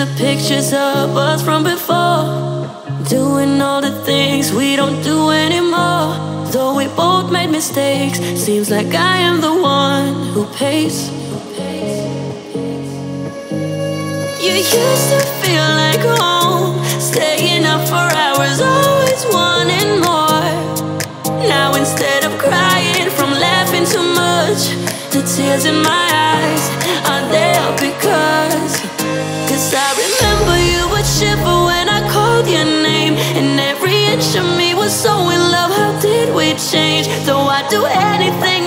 the pictures of us from before, doing all the things we don't do anymore. Though we both made mistakes, seems like I am the one who pays. You used to feel like home, staying up for hours, always wanting more. Now instead of crying from laughing too much, the tears in my eyes are there because I remember you would shiver when I called your name, and every inch of me was so in love. How did we change? Though I'd do anything